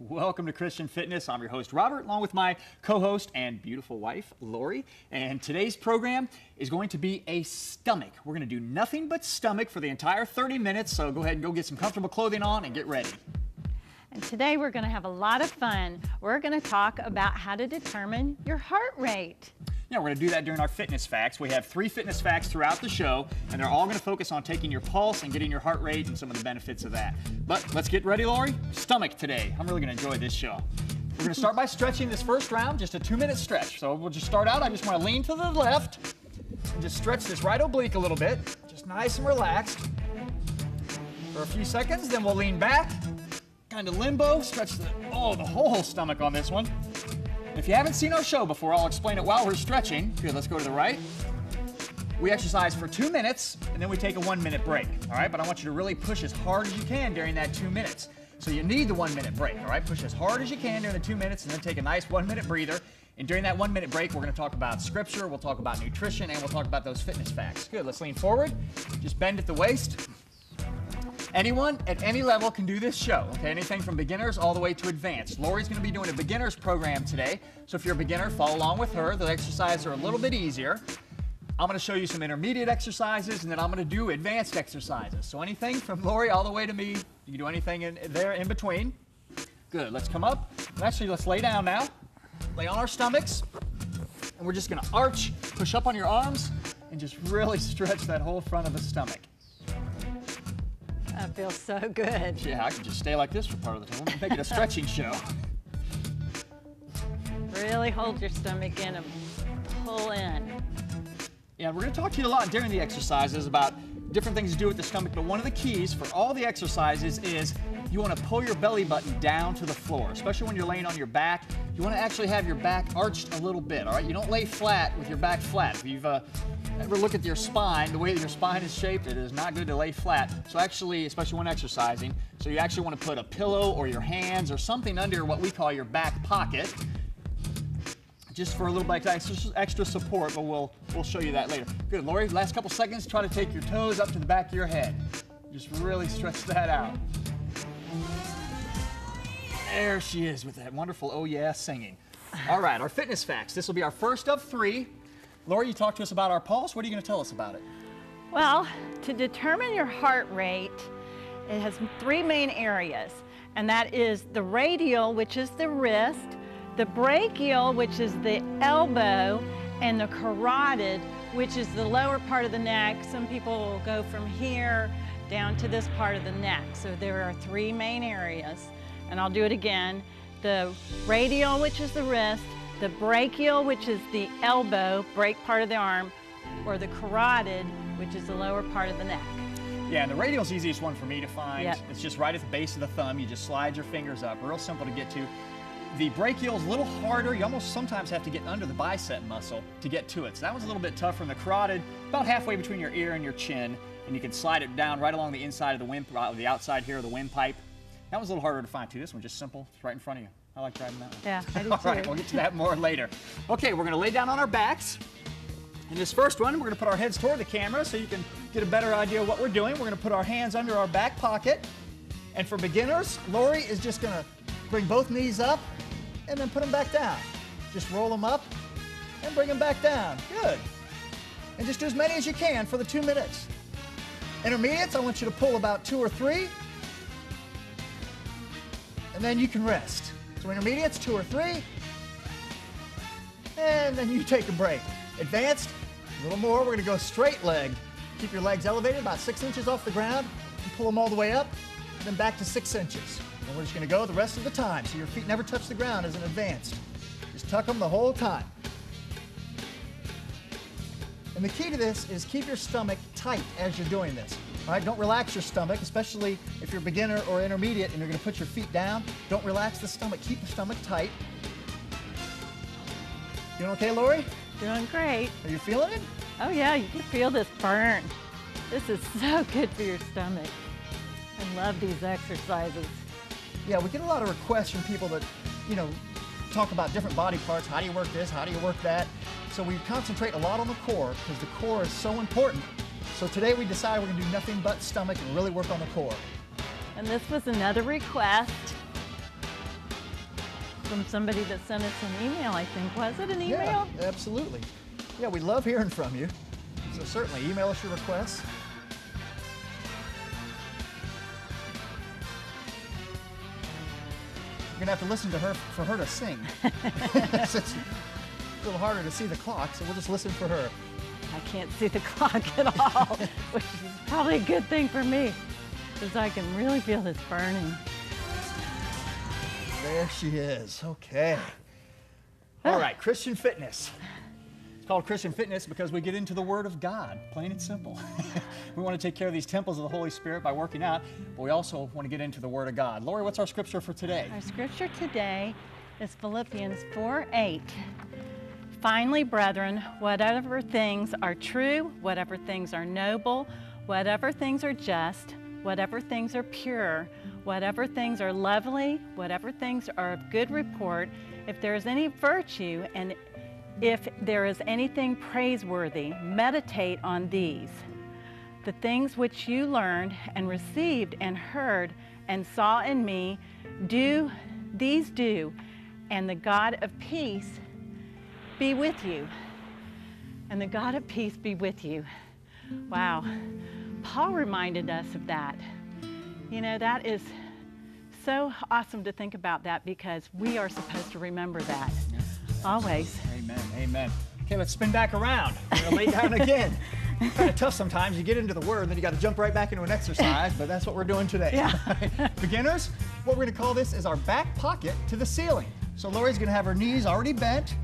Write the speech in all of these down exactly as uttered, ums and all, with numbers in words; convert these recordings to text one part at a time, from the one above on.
Welcome to Christian Fitness. I'm your host, Robert, along with my co-host and beautiful wife, Lori. And today's program is going to be a stomach. We're going to do nothing but stomach for the entire thirty minutes, so go ahead and go get some comfortable clothing on and get ready. And today we're going to have a lot of fun. We're going to talk about how to determine your heart rate. Yeah, we're going to do that during our fitness facts. We have three fitness facts throughout the show, and they're all going to focus on taking your pulse and getting your heart rate and some of the benefits of that. But let's get ready, Lori. Stomach today. I'm really going to enjoy this show. We're going to start by stretching this first round, just a two-minute stretch. So we'll just start out. I just want to lean to the left and just stretch this right oblique a little bit, just nice and relaxed for a few seconds. Then we'll lean back, kind of limbo, stretch the, oh, the whole stomach on this one. If you haven't seen our show before, I'll explain it while we're stretching. Here, let's go to the right. We exercise for two minutes, and then we take a one-minute break, all right? But I want you to really push as hard as you can during that two minutes. So you need the one-minute break, all right? Push as hard as you can during the two minutes, and then take a nice one-minute breather. And during that one-minute break, we're gonna talk about scripture, we'll talk about nutrition, and we'll talk about those fitness facts. Good, let's lean forward. Just bend at the waist. Anyone at any level can do this show, okay? Anything from beginners all the way to advanced. Lori's gonna be doing a beginner's program today, so if you're a beginner, follow along with her. The exercises are a little bit easier. I'm gonna show you some intermediate exercises, and then I'm gonna do advanced exercises. So anything from Lori all the way to me, you can do anything in there in between. Good, let's come up. Actually, let's lay down now. Lay on our stomachs, and we're just gonna arch, push up on your arms, and just really stretch that whole front of the stomach. That feels so good. Yeah, I can just stay like this for part of the time. We'll make it a stretching show. Really hold your stomach in and pull in. Yeah, we're going to talk to you a lot during the exercises about different things to do with the stomach, but one of the keys for all the exercises is you want to pull your belly button down to the floor, especially when you're laying on your back. You want to actually have your back arched a little bit, all right? You don't lay flat with your back flat. If you've uh, ever looked at your spine, the way that your spine is shaped, it is not good to lay flat. So actually, especially when exercising, so you actually want to put a pillow or your hands or something under what we call your back pocket, just for a little bit of extra support, but we'll, we'll show you that later. Good, Lori, last couple seconds, try to take your toes up to the back of your head. Just really stretch that out. There she is with that wonderful "Oh Yeah" singing. All right, our fitness facts. This will be our first of three. Lori, you talked to us about our pulse. What are you going to tell us about it? Well, to determine your heart rate, it has three main areas, and that is the radial, which is the wrist, the brachial, which is the elbow, and the carotid, which is the lower part of the neck. Some people will go from here down to this part of the neck. So there are three main areas, and I'll do it again. The radial, which is the wrist, the brachial, which is the elbow, brake part of the arm, or the carotid, which is the lower part of the neck. Yeah, and the radial is the easiest one for me to find. Yep. It's just right at the base of the thumb. You just slide your fingers up, real simple to get to. The brachial is a little harder. You almost sometimes have to get under the bicep muscle to get to it. So that one's a little bit tougher. And the carotid, about halfway between your ear and your chin, and you can slide it down right along the inside of the wind, uh, the outside here of the windpipe. That one's a little harder to find too. This one just simple, it's right in front of you. I like driving that one. Yeah, I do too. All right, we'll get to that more later. Okay, we're gonna lay down on our backs. In this first one, we're gonna put our heads toward the camera so you can get a better idea of what we're doing. We're gonna put our hands under our back pocket. And for beginners, Lori is just gonna bring both knees up and then put them back down. Just roll them up and bring them back down. Good. And just do as many as you can for the two minutes. Intermediates, I want you to pull about two or three, and then you can rest. So intermediates, two or three, and then you take a break. Advanced, a little more. We're gonna go straight leg. Keep your legs elevated about six inches off the ground, and pull them all the way up, and then back to six inches. And we're just gonna go the rest of the time, so your feet never touch the ground as an advanced. Just tuck them the whole time. And the key to this is keep your stomach tight as you're doing this. All right, don't relax your stomach, especially if you're beginner or intermediate and you're gonna put your feet down. Don't relax the stomach, keep the stomach tight. Doing okay, Lori? Doing great. Are you feeling it? Oh yeah, you can feel this burn. This is so good for your stomach. I love these exercises. Yeah, we get a lot of requests from people that, you know, talk about different body parts. How do you work this? How do you work that? So we concentrate a lot on the core because the core is so important. So today we decided we're going to do nothing but stomach and really work on the core. And this was another request from somebody that sent us an email, I think. Was it an email? Yeah, absolutely. Yeah, we love hearing from you. So certainly, email us your requests. You're going to have to listen to her for her to sing. It's a little harder to see the clock, so we'll just listen for her. I can't see the clock at all, which is probably a good thing for me, because I can really feel this burning. There she is. Okay. All right, Christian Fitness. It's called Christian Fitness because we get into the Word of God, plain and simple. We want to take care of these temples of the Holy Spirit by working out, but we also want to get into the Word of God. Lori, what's our scripture for today? Our scripture today is Philippians four eight. Finally, brethren, whatever things are true, whatever things are noble, whatever things are just, whatever things are pure, whatever things are lovely, whatever things are of good report, if there is any virtue and if there is anything praiseworthy, meditate on these. The things which you learned and received and heard and saw in me, do these do, and the God of peace be with you. And the God of peace be with you. Wow. Paul reminded us of that. You know, that is so awesome to think about that, because we are supposed to remember that. Yes, always. Amen, amen. Okay, let's spin back around. We're going to lay down again. It's kind of tough sometimes. You get into the Word, then you got to jump right back into an exercise, but that's what we're doing today. Yeah. Beginners, what we're going to call this is our back pocket to the ceiling. So Lori's going to have her knees already bent.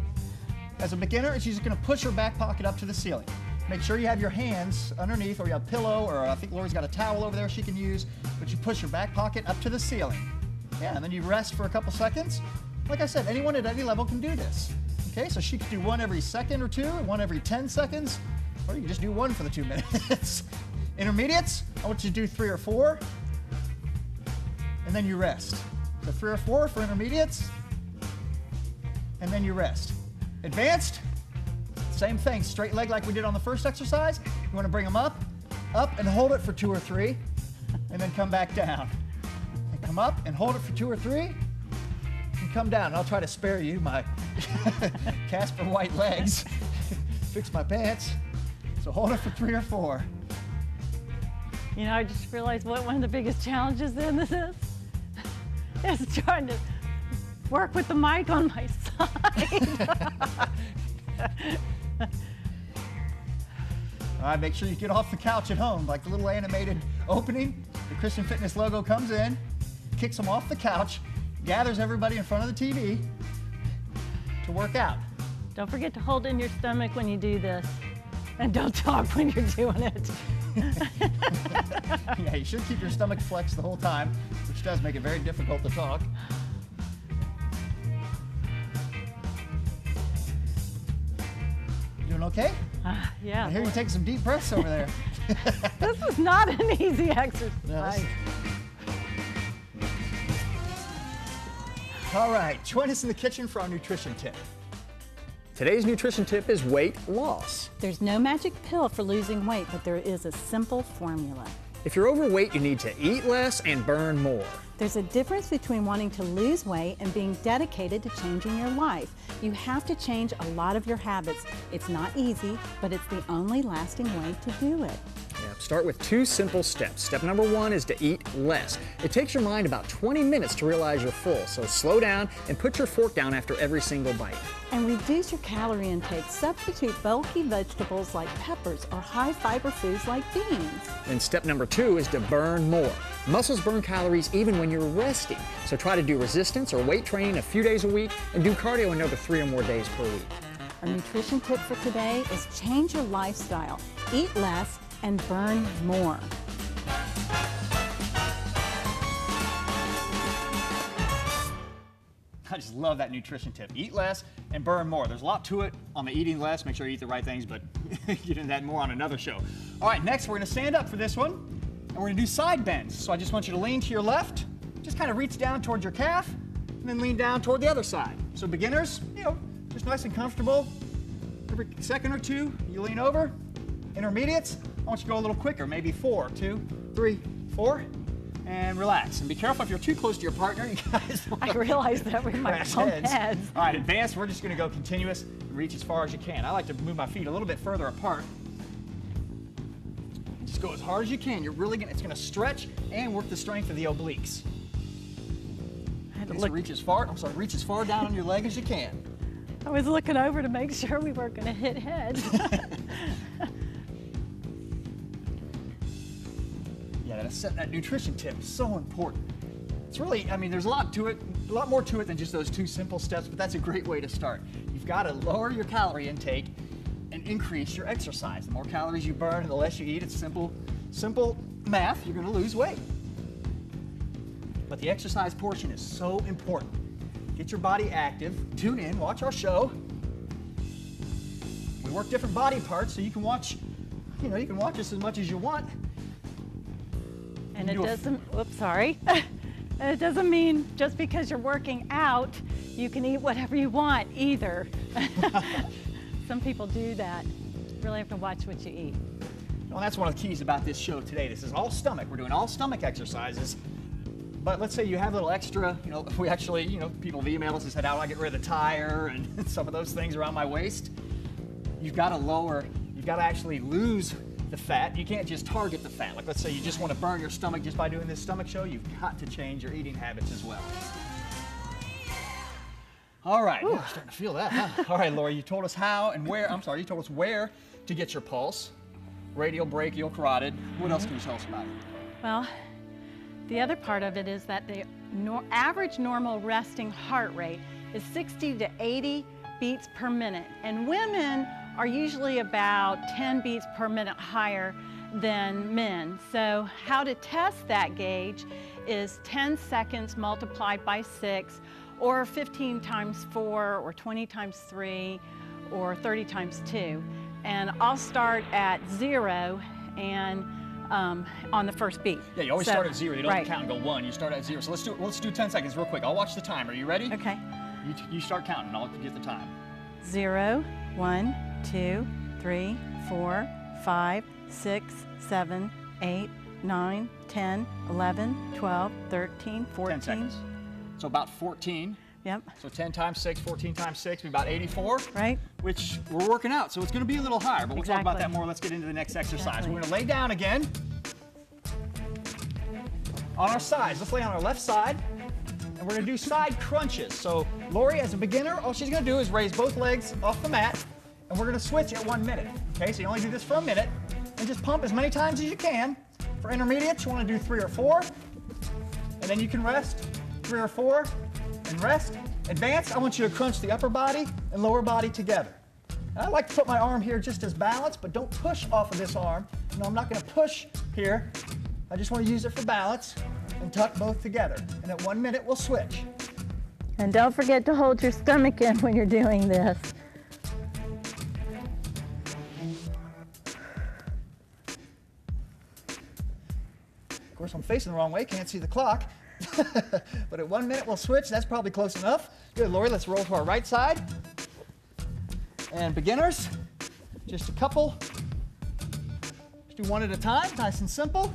As a beginner, she's going to push her back pocket up to the ceiling. Make sure you have your hands underneath, or you have a pillow, or I think Lori's got a towel over there she can use, but you push your back pocket up to the ceiling. Yeah, and then you rest for a couple seconds. Like I said, anyone at any level can do this. Okay, so she can do one every second or two, one every ten seconds, or you can just do one for the two minutes. Intermediates, I want you to do three or four, and then you rest. So three or four for intermediates, and then you rest. Advanced, same thing, straight leg like we did on the first exercise. You want to bring them up, up and hold it for two or three, and then come back down. And come up and hold it for two or three, and come down. And I'll try to spare you my Casper White legs. Fix my pants. So hold it for three or four. You know, I just realized what one of the biggest challenges in this is. Is trying to work with the mic on my side. All right, make sure you get off the couch at home, like the little animated opening. The Christian Fitness logo comes in, kicks them off the couch, gathers everybody in front of the T V to work out. Don't forget to hold in your stomach when you do this, and don't talk when you're doing it. Yeah, you should keep your stomach flexed the whole time, which does make it very difficult to talk. Okay? Uh, yeah. I hear you take some deep breaths over there. This is not an easy exercise. Yes. All right, join us in the kitchen for our nutrition tip. Today's nutrition tip is weight loss. There's no magic pill for losing weight, but there is a simple formula. If you're overweight, you need to eat less and burn more. There's a difference between wanting to lose weight and being dedicated to changing your life. You have to change a lot of your habits. It's not easy, but it's the only lasting way to do it. Yeah, start with two simple steps. Step number one is to eat less. It takes your mind about twenty minutes to realize you're full, so slow down and put your fork down after every single bite. And reduce your calorie intake. Substitute bulky vegetables like peppers or high-fiber foods like beans. And step number two is to burn more. Muscles burn calories even when you're resting, so try to do resistance or weight training a few days a week and do cardio another three or more days per week. Our nutrition tip for today is change your lifestyle. Eat less and burn more. I just love that nutrition tip. Eat less and burn more. There's a lot to it on the eating less. Make sure you eat the right things, but get into that more on another show. All right, next we're going to stand up for this one, and we're going to do side bends. So I just want you to lean to your left, just kind of reach down toward your calf, and then lean down toward the other side. So beginners, you know, just nice and comfortable. Every second or two, you lean over. Intermediates, I want you to go a little quicker, maybe four, two, three, four, and and relax. And be careful if you're too close to your partner, you guys. I realize that we might bump heads. heads. All right, advance. We're just going to go continuous and reach as far as you can. I like to move my feet a little bit further apart. Just go as hard as you can. You're really gonna, it's going to stretch and work the strength of the obliques. So reach as far. I'm sorry. Reach as far down on your leg as you can. I was looking over to make sure we weren't going to hit heads. Yeah, that, that nutrition tip is so important. It's really, I mean, there's a lot to it, a lot more to it than just those two simple steps, but that's a great way to start. You've got to lower your calorie intake and increase your exercise. The more calories you burn and the less you eat, it's simple, simple math, you're going to lose weight. But the exercise portion is so important. Get your body active, tune in, watch our show. We work different body parts so you can watch, you know, you can watch us as much as you want. And it doesn't, oops, sorry. It doesn't mean just because you're working out, you can eat whatever you want either. Some people do that. You really have to watch what you eat. Well, that's one of the keys about this show today. This is all stomach. We're doing all stomach exercises. But let's say you have a little extra, you know, we actually, you know, people have emailed us and said, how do I get rid of the tire and some of those things around my waist? You've got to lower, you've got to actually lose the fat. You can't just target the fat. Like let's say you just want to burn your stomach just by doing this stomach show, you've got to change your eating habits as well. All right, ooh, I'm starting to feel that, huh? All right, Lori, you told us how and where, I'm sorry, you told us where to get your pulse, radial, brachial, carotid. What else can you tell us about it? Well, the other part of it is that the nor average normal resting heart rate is sixty to eighty beats per minute. And women are usually about ten beats per minute higher than men. So how to test that gauge is ten seconds multiplied by six, or fifteen times four, or twenty times three, or thirty times two. And I'll start at zero and Um, on the first beat. Yeah, you always so, start at zero. You don't right. count and go one. You start at zero. So let's do let's do ten seconds real quick. I'll watch the timer. You ready? Okay. You, you start counting. I'll get the time. Zero, one, two, three, four, five, six, seven, eight, nine, ten, eleven, twelve, thirteen, fourteen. ten seconds. So about fourteen. Yep. So ten times six, fourteen times six, we've got eighty-four. Right. Which we're working out, so it's going to be a little higher, but we'll exactly. talk about that more. Let's get into the next exercise. Exactly. We're going to lay down again on our sides. Let's lay on our left side, and we're going to do side crunches. So Lori, as a beginner, all she's going to do is raise both legs off the mat, and we're going to switch at one minute. Okay, so you only do this for a minute, and just pump as many times as you can. For intermediates, you want to do three or four, and then you can rest three or four, and rest. Advance, I want you to crunch the upper body and lower body together. And I like to put my arm here just as balance, but don't push off of this arm. No, I'm not gonna push here. I just wanna use it for balance and tuck both together. And at one minute, we'll switch. And don't forget to hold your stomach in when you're doing this. Of course, I'm facing the wrong way, can't see the clock. But at one minute we'll switch. That's probably close enough. Good, Lori, let's roll to our right side. And beginners, just a couple. Just do one at a time, nice and simple.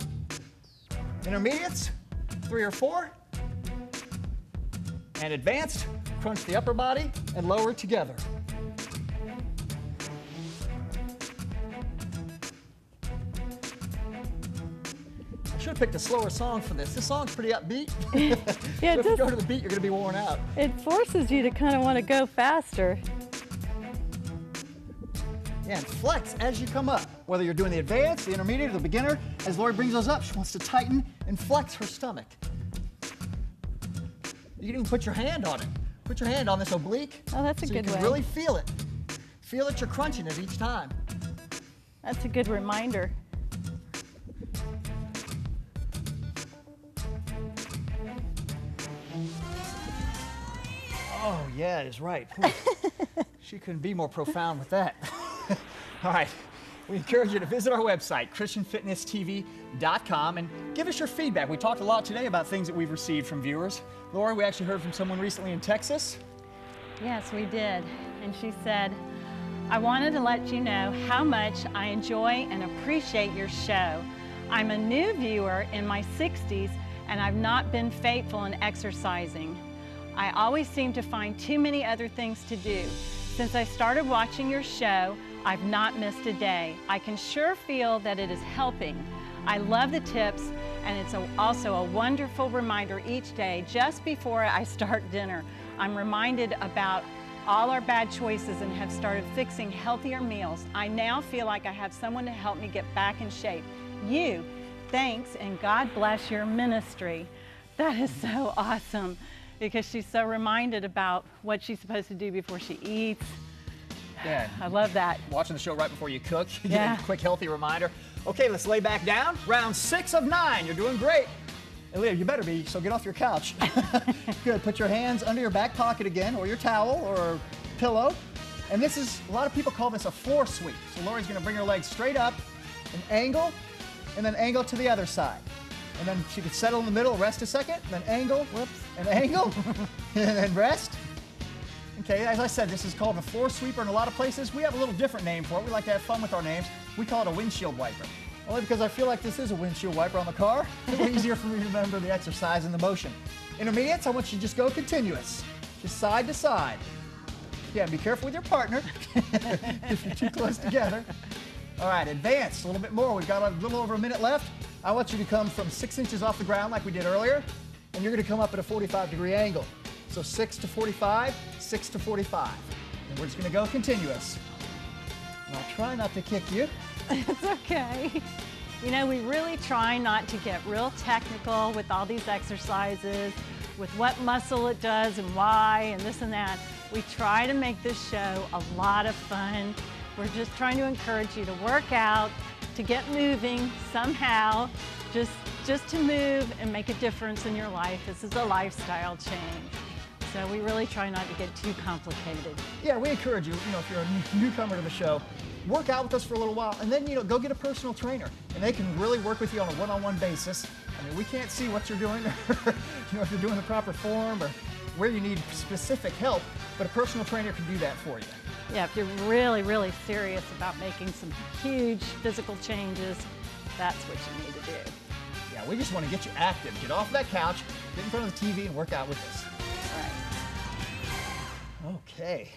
Intermediates, three or four. And advanced, crunch the upper body and lower together. I should have picked a slower song for this. This song's pretty upbeat. Yeah, so if does, you go to the beat, you're going to be worn out. It forces you to kind of want to go faster. Yeah, and flex as you come up. Whether you're doing the advanced, the intermediate, or the beginner, as Lori brings those up, she wants to tighten and flex her stomach. You can even put your hand on it. Put your hand on this oblique. Oh, that's a so good way. So you can way. really feel it. Feel that you're crunching it each time. That's a good reminder. Oh, yeah, it's right. She couldn't be more profound with that. All right, we encourage you to visit our website, Christian Fitness T V dot com, and give us your feedback. We talked a lot today about things that we've received from viewers. Laura, we actually heard from someone recently in Texas. Yes, we did. And she said, I wanted to let you know how much I enjoy and appreciate your show. I'm a new viewer in my sixties and I've not been faithful in exercising. I always seem to find too many other things to do. Since I started watching your show, I've not missed a day. I can sure feel that it is helping. I love the tips, and it's a, also a wonderful reminder each day just before I start dinner. I'm reminded about all our bad choices and have started fixing healthier meals. I now feel like I have someone to help me get back in shape. You, thanks, and God bless your ministry. That is so awesome, because she's so reminded about what she's supposed to do before she eats. Yeah. I love that. Watching the show right before you cook. Yeah. Quick, healthy reminder. Okay, let's lay back down. Round six of nine. You're doing great. Aaliyah, you better be, so get off your couch. Good. Put your hands under your back pocket again, or your towel, or pillow. And this is, a lot of people call this a floor sweep. So Lori's going to bring her legs straight up, and angle, and then angle to the other side. And then she could settle in the middle, rest a second, then angle, whoops, and angle, and then rest. Okay, as I said, this is called a floor sweeper in a lot of places. We have a little different name for it. We like to have fun with our names. We call it a windshield wiper. Only because I feel like this is a windshield wiper on the car. It's easier for me to remember the exercise and the motion. Intermediates, I want you to just go continuous. Just side to side. Yeah, be careful with your partner if you're too close together. All right, advanced, a little bit more. We've got a little over a minute left. I want you to come from six inches off the ground like we did earlier, and you're going to come up at a forty-five degree angle. So six to forty-five, six to forty-five. And we're just going to go continuous. And I'll try not to kick you. It's okay. You know, we really try not to get real technical with all these exercises, with what muscle it does and why and this and that. We try to make this show a lot of fun. We're just trying to encourage you to work out, to get moving somehow, just, just to move and make a difference in your life. This is a lifestyle change. So we really try not to get too complicated. Yeah, we encourage you, you know, if you're a newcomer to the show, work out with us for a little while, and then, you know, go get a personal trainer, and they can really work with you on a one-on-one basis. I mean, we can't see what you're doing, or, you know, if you're doing the proper form, or where you need specific help, but a personal trainer can do that for you. Yeah, if you're really, really serious about making some huge physical changes, that's what you need to do. Yeah, we just want to get you active. Get off that couch, get in front of the T V, and work out with us. All right. Okay.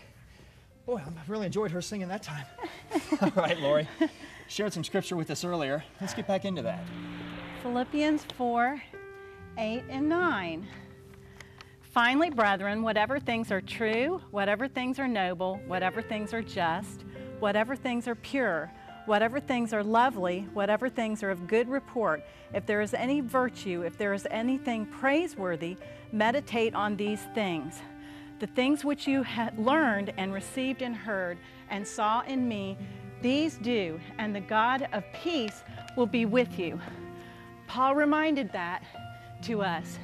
Boy, I really enjoyed her singing that time. All right, Lori. Shared some scripture with us earlier. Let's get back into that. Philippians four, eight, and nine. Finally, brethren, whatever things are true, whatever things are noble, whatever things are just, whatever things are pure, whatever things are lovely, whatever things are of good report, if there is any virtue, if there is anything praiseworthy, meditate on these things. The things which you have learned and received and heard and saw in me, these do, and the God of peace will be with you. Paul reminded that to us.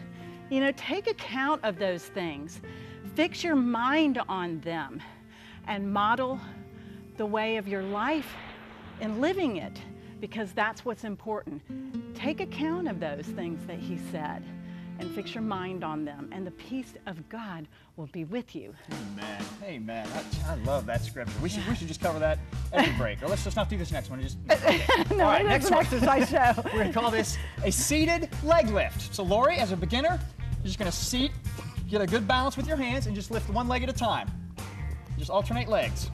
You know, take account of those things. Fix your mind on them and model the way of your life and living it, because that's what's important. Take account of those things that he said and fix your mind on them, and the peace of God will be with you. Amen. Amen. I, I love that scripture. We should, yeah. we should just cover that every break. Or let's just not do this next one. Just, okay. No, all right, next one. Exercise show. We're going to call this a seated leg lift. So, Lori, as a beginner, you're just going to seat, get a good balance with your hands, and just lift one leg at a time. Just alternate legs.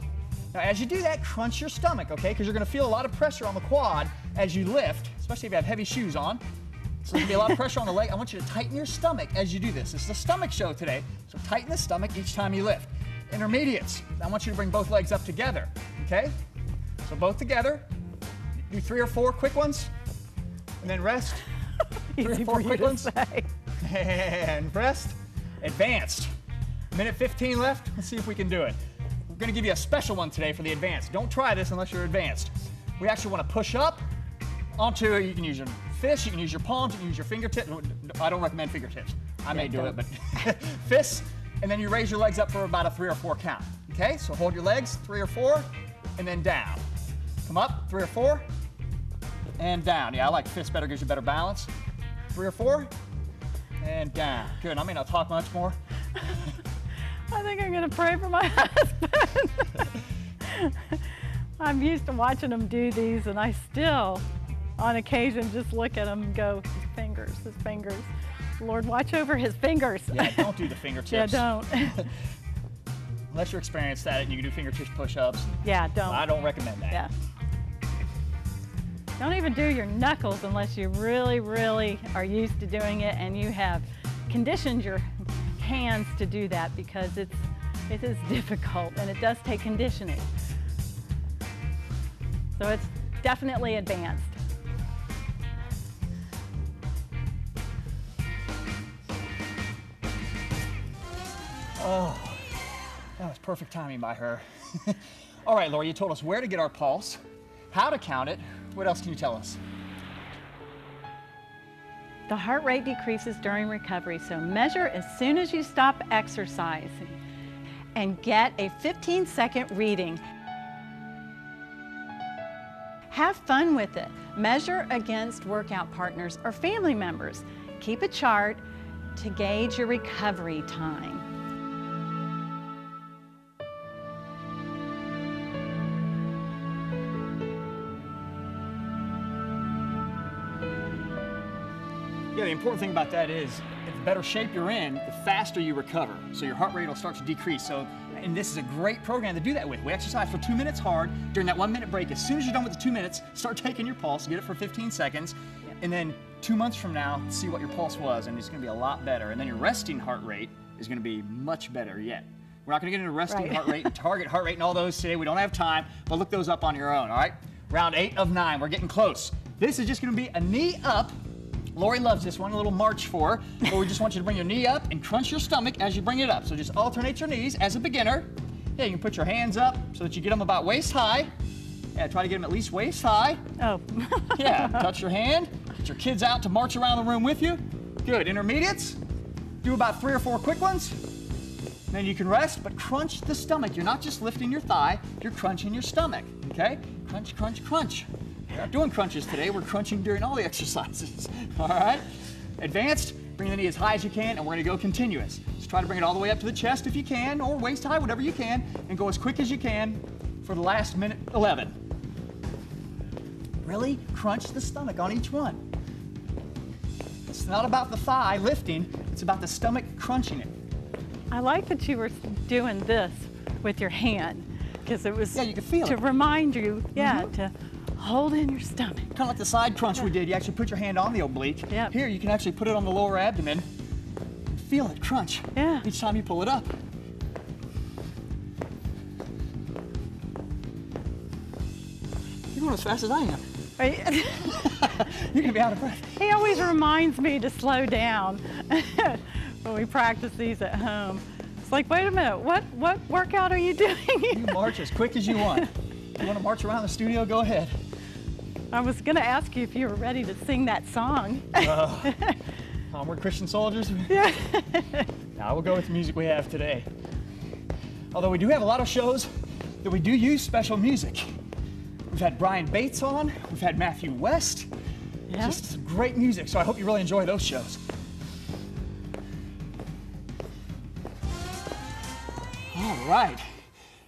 Now, as you do that, crunch your stomach, okay? Because you're going to feel a lot of pressure on the quad as you lift, especially if you have heavy shoes on. So there's going to be a lot of pressure on the leg. I want you to tighten your stomach as you do this. This is a stomach show today, so tighten the stomach each time you lift. Intermediates, I want you to bring both legs up together, okay? So both together. Do three or four quick ones, and then rest. Three or four quick ones, and rest. Advanced. minute fifteen left. Let's see if we can do it. We're going to give you a special one today for the advanced. Don't try this unless you're advanced. We actually want to push up onto, you can use your fist, you can use your palms, you can use your fingertips. I don't recommend fingertips. I may yeah, do don't. it, but fists, and then you raise your legs up for about a three or four count. Okay, so hold your legs, three or four, and then down. Come up, three or four, and down. Yeah, I like fists better, gives you better balance. Three or four, and down. Good, I may not talk much more. I think I'm gonna pray for my husband. I'm used to watching him do these, and I still, on occasion, just look at them and go, fingers, his fingers. Lord, watch over his fingers. Yeah, don't do the fingertips. Yeah, don't. Unless you're experienced at it and you can do fingertip push-ups. Yeah, don't. I don't recommend that. Yeah. Don't even do your knuckles unless you really, really are used to doing it and you have conditioned your hands to do that, because it's, it is difficult and it does take conditioning. So it's definitely advanced. Oh, that was perfect timing by her. All right, Laura, you told us where to get our pulse, how to count it. What else can you tell us? The heart rate decreases during recovery, so measure as soon as you stop exercising and get a fifteen second reading. Have fun with it. Measure against workout partners or family members. Keep a chart to gauge your recovery time. Yeah, the important thing about that is the better shape you're in, the faster you recover. So your heart rate will start to decrease. So, and this is a great program to do that with. We exercise for two minutes hard. During that one minute break, as soon as you're done with the two minutes, start taking your pulse, get it for fifteen seconds. And then two months from now, see what your pulse was, and it's gonna be a lot better. And then your resting heart rate is gonna be much better yet. We're not gonna get into resting right. heart rate and target heart rate and all those today. We don't have time, but look those up on your own, all right? Round eight of nine, we're getting close. This is just gonna be a knee up. Lori loves this one, a little march for her, but we just want you to bring your knee up and crunch your stomach as you bring it up. So just alternate your knees as a beginner. Yeah, you can put your hands up so that you get them about waist high. Yeah, try to get them at least waist high. Oh. Yeah, touch your hand. Get your kids out to march around the room with you. Good, intermediates. Do about three or four quick ones. Then you can rest, but crunch the stomach. You're not just lifting your thigh, you're crunching your stomach, okay? Crunch, crunch, crunch. We're not doing crunches today, we're crunching during all the exercises, all right? Advanced, bring the knee as high as you can, and we're gonna go continuous. Just try to bring it all the way up to the chest if you can, or waist high, whatever you can, and go as quick as you can for the last minute eleven. Really crunch the stomach on each one. It's not about the thigh lifting, it's about the stomach crunching it. I like that you were doing this with your hand, because it was yeah, you could feel to it. Remind you, yeah, mm-hmm. to hold in your stomach. Kind of like the side crunch yeah. we did. You actually put your hand on the oblique. Yep. Here, you can actually put it on the lower abdomen. Feel it crunch yeah. each time you pull it up. You're going as fast as I am. Are you? You're going to be out of breath. He always reminds me to slow down when we practice these at home. It's like, wait a minute, what, what workout are you doing? You march as quick as you want. You want to march around the studio, go ahead. I was going to ask you if you were ready to sing that song. uh, Onward, Christian soldiers. Yeah. Now we'll go with the music we have today. Although we do have a lot of shows that we do use special music. We've had Brian Bates on. We've had Matthew West. Yeah. Just some great music. So I hope you really enjoy those shows. All right.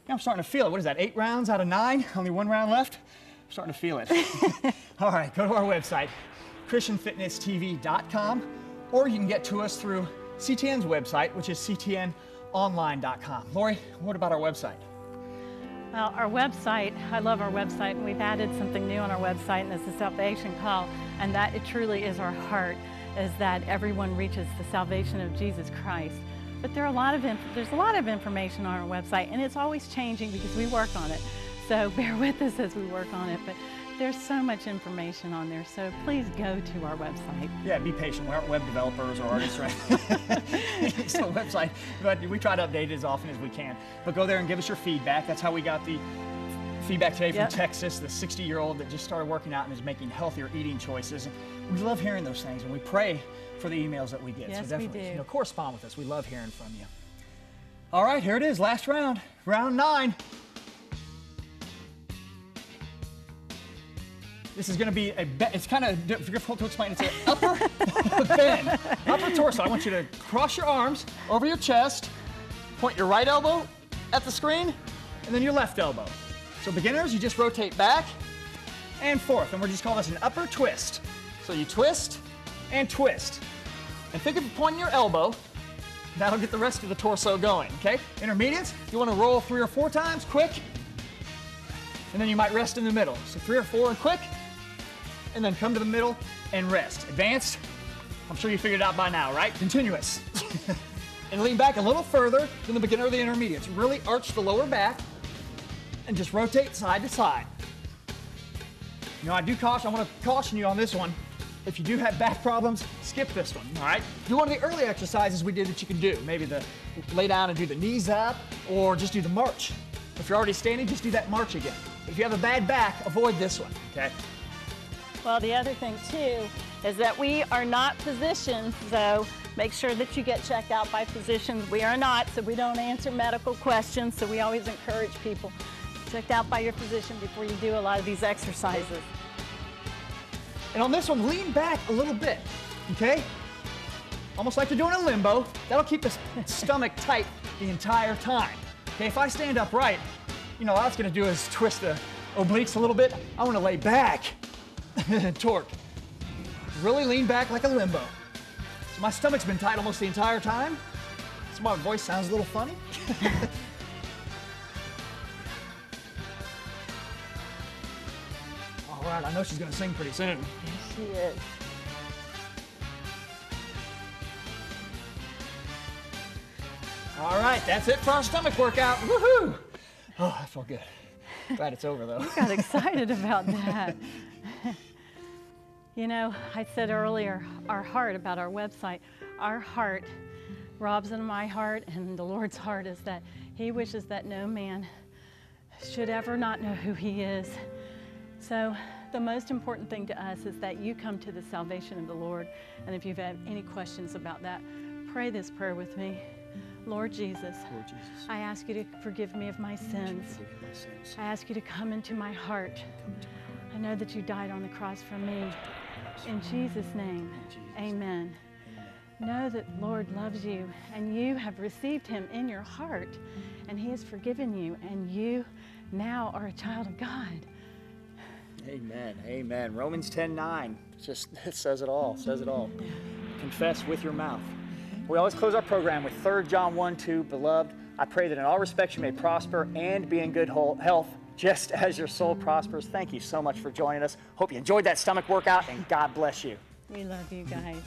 I'm starting to feel it. What is that, eight rounds out of nine? Only one round left? I'm starting to feel it. All right, go to our website, Christian Fitness T V dot com, or you can get to us through C T N's website, which is C T N online dot com. Lori, what about our website? Well, our website, I love our website, and we've added something new on our website, and it's the Salvation Call, and that it truly is our heart, is that everyone reaches the salvation of Jesus Christ. But there are a lot of there's a lot of information on our website, and it's always changing because we work on it. So bear with us as we work on it. But there's so much information on there, so please go to our website. Yeah, be patient. We aren't web developers or artists, right? It's a website, but we try to update it as often as we can. But go there and give us your feedback. That's how we got the feedback today from yep. Texas, the sixty year old that just started working out and is making healthier eating choices. We love hearing those things, and we pray for the emails that we get. Yes, so definitely, we do. You know, correspond with us. We love hearing from you. All right, here it is, last round, round nine. This is going to be a bend. It's kind of difficult to explain. It's an upper bend, upper torso. I want you to cross your arms over your chest, point your right elbow at the screen, and then your left elbow. So beginners, you just rotate back and forth, and we're just calling this an upper twist. So you twist and twist. And think of pointing your elbow. That'll get the rest of the torso going, okay? Intermediates, you want to roll three or four times, quick. And then you might rest in the middle. So three or four and quick. And then come to the middle and rest. Advanced, I'm sure you figured it out by now, right? Continuous. And lean back a little further than the beginner or the intermediates. Really arch the lower back and just rotate side to side. You know, I do caution, I want to caution you on this one. If you do have back problems, skip this one, all right? Do one of the early exercises we did that you can do. Maybe the lay down and do the knees up, or just do the march. If you're already standing, just do that march again. If you have a bad back, avoid this one, okay? Well, the other thing, too, is that we are not physicians, so make sure that you get checked out by physicians. We are not, so we don't answer medical questions, so we always encourage people. Checked out by your physician before you do a lot of these exercises. And on this one, lean back a little bit, okay? Almost like you're doing a limbo. That'll keep the stomach tight the entire time. Okay, if I stand upright, you know, all it's gonna do is twist the obliques a little bit. I wanna lay back and torque. Really lean back like a limbo. So my stomach's been tight almost the entire time. So my voice sounds a little funny. All right, I know she's gonna sing pretty soon. Yes, she is. All right, that's it for our stomach workout. Woohoo! Oh, I felt good. Glad it's over, though. You got excited about that. You know, I said earlier, our heart, about our website, our heart, Rob's and my heart, and the Lord's heart is that he wishes that no man should ever not know who he is. So the most important thing to us is that you come to the salvation of the Lord. And if you've had any questions about that, pray this prayer with me. Lord Jesus, Lord Jesus, I ask you to forgive me of my sins. My sins. I ask you to come into my heart. Into my heart. I know that you died on the cross for me. In Jesus' name, Jesus. Amen. Amen. Know that Lord loves you, and you have received him in your heart, and he has forgiven you, and you now are a child of God. Amen, amen. Romans ten nine, just it says it all, says it all. Confess with your mouth. We always close our program with third John one two, Beloved, I pray that in all respects you may prosper and be in good health, just as your soul prospers. Thank you so much for joining us. Hope you enjoyed that stomach workout, and God bless you. We love you guys.